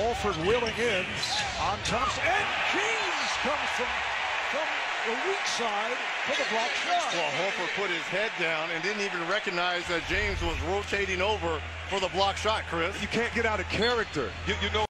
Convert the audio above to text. Holford wheeling in on Thompson. And Keyes comes from the weak side for the block shot. Well, Holford put his head down and didn't even recognize that James was rotating over for the block shot, Chris. You can't get out of character. You know.